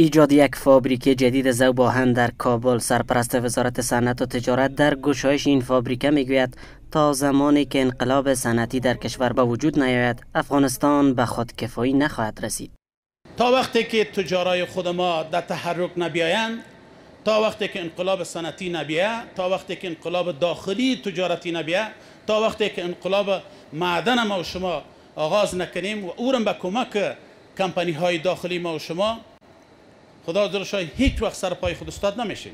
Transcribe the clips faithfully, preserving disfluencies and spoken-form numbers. ایجاد یک فابریک جدید ذوب‌آهن در کابل. سرپرست وزارت صنعت و تجارت در گشایش این فابریکه میگوید تا زمانی که انقلاب صنعتی در کشور به وجود نیاید افغانستان به خودکفایی نخواهد رسید. تا وقتی که تجارای خود ما در تحرک نبیایند، تا وقتی که انقلاب صنعتی نبیاید، تا وقتی که انقلاب داخلی تجارتی نبیاید، تا وقتی که انقلاب معدن ما و شما آغاز نکنیم و اون به کمک کمپانی های داخلی ما و شما، خدا درشای هیچ وقت سر پای خود استاد نمیشیم.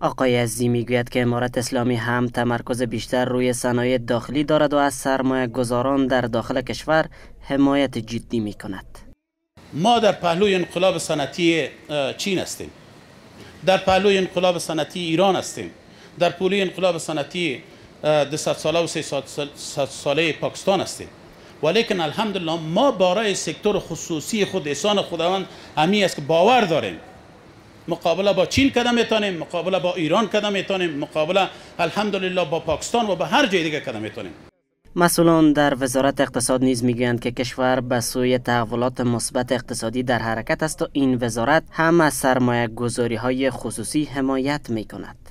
آقای عزیزی میگوید که امارت اسلامی هم تمرکز بیشتر روی صنایع داخلی دارد و از سرمایه گذاران در داخل کشور حمایت جدی می کند. ما در پهلوی انقلاب صنعتی چین هستیم، در پهلوی انقلاب صنعتی ایران هستیم، در پهلوی انقلاب صنعتی دویست ساله و سیصد ساله پاکستان هستیم، ولیکن الحمدلله ما برای سکتور خصوصی خود احسان خداوند همین است که باور داریم مقابله با چین کدام میتونیم، مقابله با ایران کدام میتونیم، مقابله الحمدلله با پاکستان و با هر جای دیگه کدام میتونیم. مسئولان در وزارت اقتصاد نیز میگویند که کشور به سوی تحولات مثبت اقتصادی در حرکت است و این وزارت هم از سرمایه گذاری های خصوصی حمایت میکند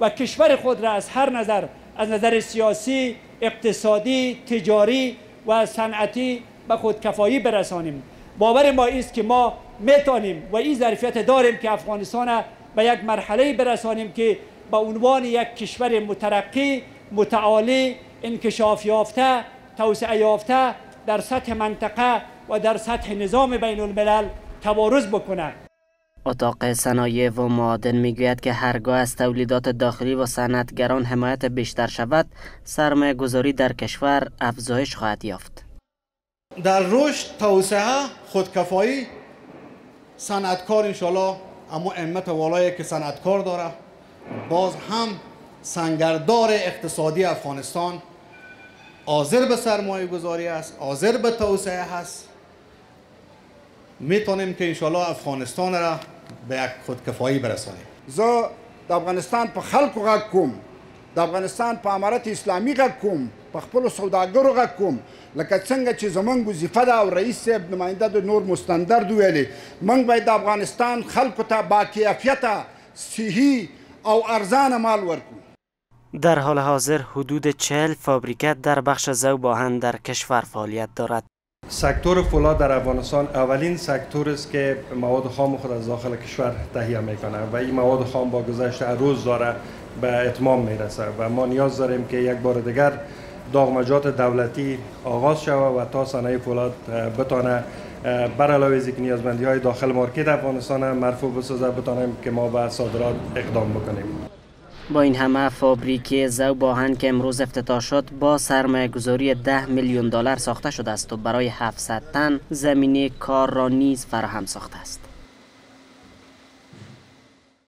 و کشور خود را از هر نظر، از نظر سیاسی، اقتصادی، تجاری و صنعتی به خودکفایی برسانیم. باور ما است که ما میتونیم و این ظرفیت داریم که افغانستان را به یک مرحله برسانیم که به عنوان یک کشور مترقی، متعالی، انکشاف یافته، توسعه یافته در سطح منطقه و در سطح نظام بین الملل تبارز بکنه. اتاق صنایع و معادن میگوید که هرگاه از تولیدات داخلی و صنعتگران حمایت بیشتر شود، سرمایه گذاری در کشور افزایش خواهد یافت. در رشد، توسعه، خودکفایی صنعتکار انشالله، اما امت والایی که صنعتکار داره باز هم سنگردار اقتصادی افغانستان آذر به سرمایه گذاری است، آذر به توسعه هست. میتونیم که انشالله افغانستان را به یک خودکفایی برسانیم. زه د افغانستان په خلکو غږ کوم، د افغانستان په امارت اسلامی غږ کوم، په خپلو سوداګرو غږ کوم. لکه څنګه چې زموږ وظیفه ده او رئیس صاحب نماینده د نور مستندرد ویلي، موږ باید د افغانستان خلکو ته باکیفیته، صحي او ارزانه مال ورکو. در حال حاضر حدود چهل فابریکه در بخش ذوب‌آهن در کشور فعالیت دارد. سکتور فولاد در افغانستان اولین سکتور است که مواد خام خود از داخل کشور تهیه میکنه و این مواد خام با گذشت روز داره به اتمام میرسه و ما نیاز داریم که یک بار دیگر داغمجات دولتی آغاز شود و تا صنایع فولاد بتانه بر علاوه از نیازمندی های داخل مارکت افغانستان مرفوع بسازه، بتانیم که ما به صادرات اقدام بکنیم. با این همه فابریک ذوب‌آهن که امروز افتتاح شد با سرمایه گذاری ده میلیون دلار ساخته شده است و برای هفتصد تن زمینه کار را نیز فراهم ساخته است.